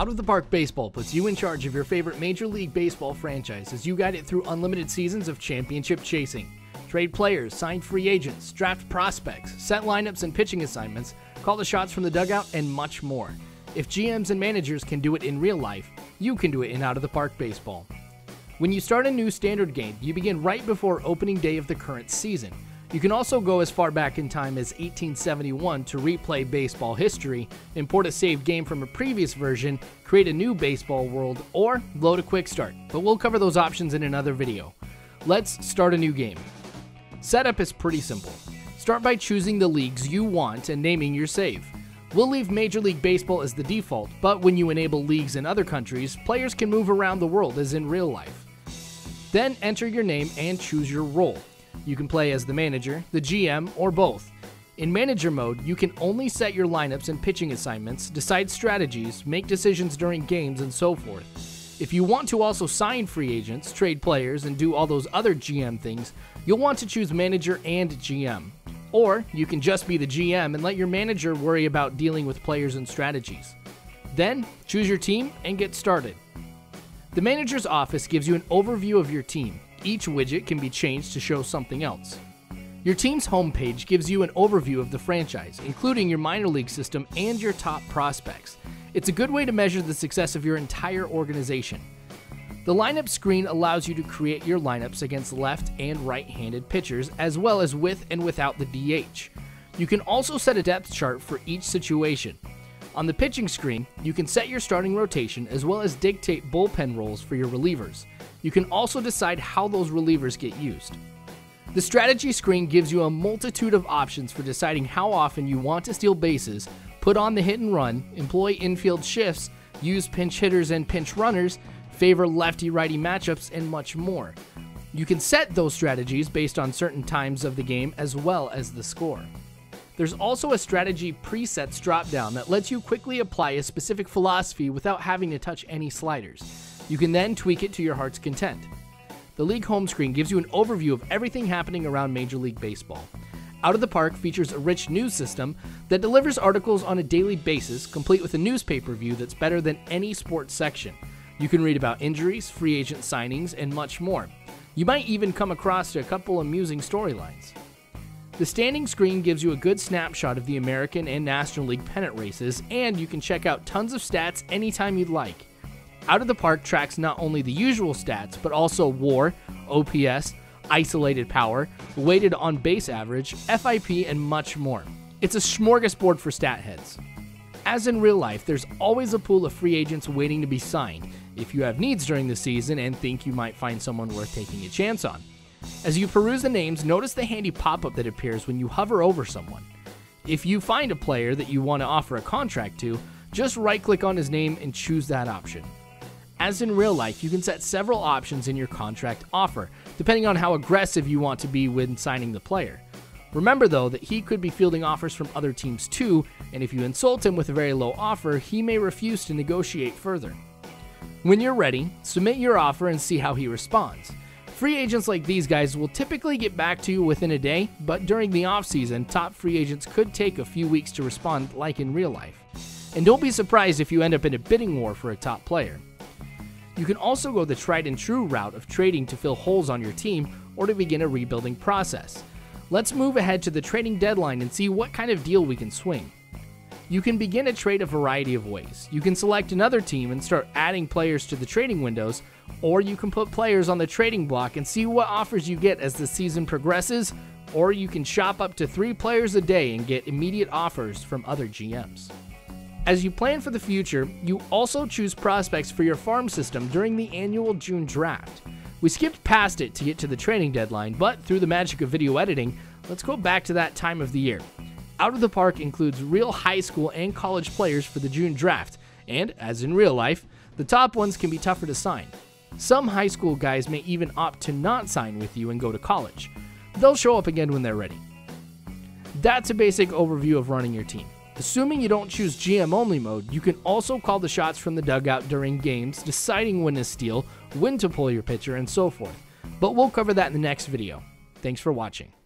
Out of the Park Baseball puts you in charge of your favorite Major League Baseball franchise as you guide it through unlimited seasons of championship chasing. Trade players, sign free agents, draft prospects, set lineups and pitching assignments, call the shots from the dugout, and much more. If GMs and managers can do it in real life, you can do it in Out of the Park Baseball. When you start a new standard game, you begin right before opening day of the current season. You can also go as far back in time as 1871 to replay baseball history, import a saved game from a previous version, create a new baseball world, or load a quick start, but we'll cover those options in another video. Let's start a new game. Setup is pretty simple. Start by choosing the leagues you want and naming your save. We'll leave Major League Baseball as the default, but when you enable leagues in other countries, players can move around the world as in real life. Then enter your name and choose your role. You can play as the manager, the GM, or both. In manager mode, you can only set your lineups and pitching assignments, decide strategies, make decisions during games, and so forth. If you want to also sign free agents, trade players, and do all those other GM things, you'll want to choose manager and GM. Or you can just be the GM and let your manager worry about dealing with players and strategies. Then choose your team and get started. The manager's office gives you an overview of your team. Each widget can be changed to show something else. Your team's homepage gives you an overview of the franchise, including your minor league system and your top prospects. It's a good way to measure the success of your entire organization. The lineup screen allows you to create your lineups against left and right-handed pitchers, as well as with and without the DH. You can also set a depth chart for each situation. On the pitching screen, you can set your starting rotation as well as dictate bullpen roles for your relievers. You can also decide how those relievers get used. The strategy screen gives you a multitude of options for deciding how often you want to steal bases, put on the hit and run, employ infield shifts, use pinch hitters and pinch runners, favor lefty-righty matchups, and much more. You can set those strategies based on certain times of the game as well as the score. There's also a strategy presets dropdown that lets you quickly apply a specific philosophy without having to touch any sliders. You can then tweak it to your heart's content. The league home screen gives you an overview of everything happening around Major League Baseball. Out of the Park features a rich news system that delivers articles on a daily basis, complete with a newspaper view that's better than any sports section. You can read about injuries, free agent signings, and much more. You might even come across a couple amusing storylines. The standing screen gives you a good snapshot of the American and National League pennant races, and you can check out tons of stats anytime you'd like. Out of the Park tracks not only the usual stats, but also WAR, OPS, isolated power, weighted on base average, FIP, and much more. It's a smorgasbord for stat heads. As in real life, there's always a pool of free agents waiting to be signed if you have needs during the season and think you might find someone worth taking a chance on. As you peruse the names, notice the handy pop-up that appears when you hover over someone. If you find a player that you want to offer a contract to, just right-click on his name and choose that option. As in real life, you can set several options in your contract offer, depending on how aggressive you want to be when signing the player. Remember though that he could be fielding offers from other teams too, and if you insult him with a very low offer, he may refuse to negotiate further. When you're ready, submit your offer and see how he responds. Free agents like these guys will typically get back to you within a day, but during the offseason, top free agents could take a few weeks to respond like in real life. And don't be surprised if you end up in a bidding war for a top player. You can also go the tried and true route of trading to fill holes on your team or to begin a rebuilding process. Let's move ahead to the trading deadline and see what kind of deal we can swing. You can begin a trade a variety of ways. You can select another team and start adding players to the trading windows, or you can put players on the trading block and see what offers you get as the season progresses, or you can shop up to 3 players a day and get immediate offers from other GMs. As you plan for the future, you also choose prospects for your farm system during the annual June draft. We skipped past it to get to the trading deadline, but through the magic of video editing, let's go back to that time of the year. Out of the Park includes real high school and college players for the June draft, and as in real life, the top ones can be tougher to sign. Some high school guys may even opt to not sign with you and go to college. They'll show up again when they're ready. That's a basic overview of running your team. Assuming you don't choose GM-only mode, you can also call the shots from the dugout during games, deciding when to steal, when to pull your pitcher, and so forth. But we'll cover that in the next video. Thanks for watching.